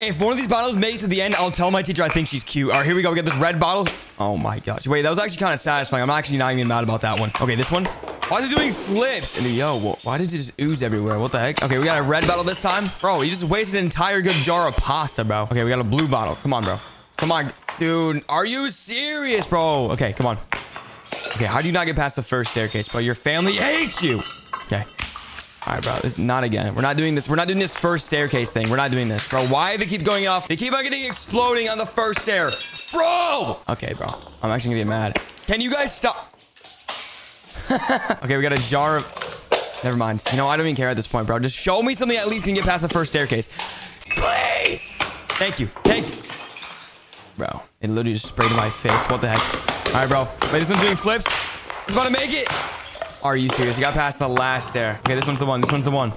If one of these bottles made it to the end, I'll tell my teacher I think she's cute. All right, here we go. We got this red bottle. Oh my gosh. Wait, that was actually kind of satisfying. I'm actually not even mad about that one. Okay, this one. Why is it doing flips? And yo, why did it just ooze everywhere? What the heck? Okay, we got a red bottle this time. Bro, you just wasted an entire good jar of pasta, bro. Okay, we got a blue bottle. Come on, bro. Come on, dude. Are you serious, bro? Okay, come on. Okay, how do you not get past the first staircase, bro? Your family hates you. Okay. All right, bro, this is not again. We're not doing this. We're not doing this first staircase thing. We're not doing this, bro. Why do they keep going off? They keep on getting exploding on the first stair, bro. Okay, bro, I'm actually gonna get mad. Can you guys stop? Okay, we got a jar of... Never mind. You know, I don't even care at this point, bro. Just show me something I at least can get past the first staircase. Please. Thank you. Thank you. Bro, it literally just sprayed in my face. What the heck? All right, bro. Wait, this one's doing flips. It's about to make it. Are you serious? You got past the last stair. Okay, this one's the one. This one's the one.